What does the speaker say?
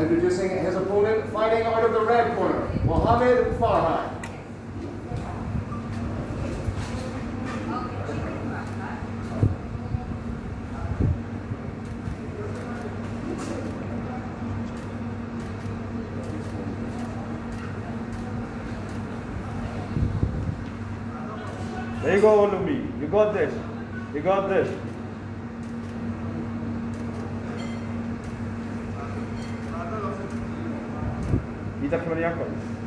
And introducing his opponent, fighting out of the red corner, Mohammed Farhad. There you go, Uloomi. You got this. You got this. Eat up from the ankles.